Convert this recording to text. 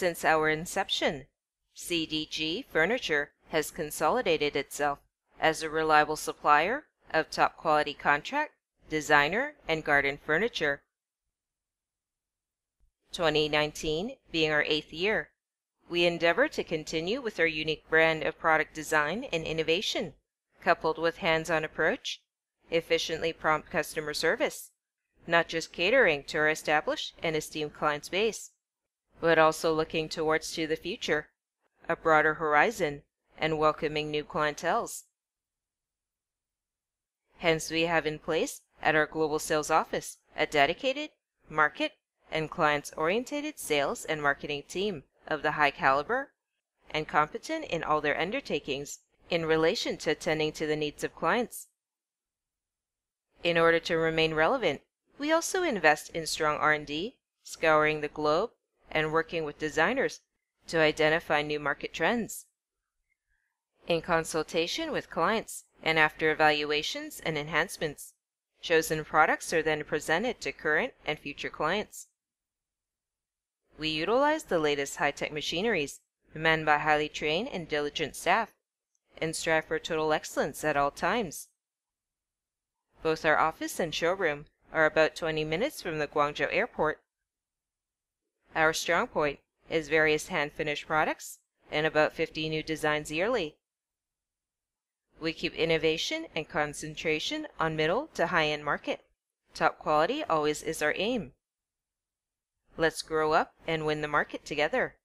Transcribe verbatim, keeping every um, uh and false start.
Since our inception, C D G Furniture has consolidated itself as a reliable supplier of top-quality contract, designer, and garden furniture. twenty nineteen being our eighth year, we endeavor to continue with our unique brand of product design and innovation, coupled with hands-on approach, efficiently prompt customer service, not just catering to our established and esteemed clients base, but also looking towards to the future, a broader horizon, and welcoming new clientels. Hence, we have in place at our global sales office a dedicated, market, and clients-oriented sales and marketing team of the high caliber and competent in all their undertakings in relation to attending to the needs of clients. In order to remain relevant, we also invest in strong R and D, scouring the globe, and working with designers to identify new market trends. In consultation with clients and after evaluations and enhancements, chosen products are then presented to current and future clients. We utilize the latest high-tech machineries, manned by highly trained and diligent staff, and strive for total excellence at all times. Both our office and showroom are about twenty minutes from the Guangzhou airport. Our strong point is various hand-finished products and about fifty new designs yearly. We keep innovation and concentration on middle to high-end market. Top quality always is our aim. Let's grow up and win the market together.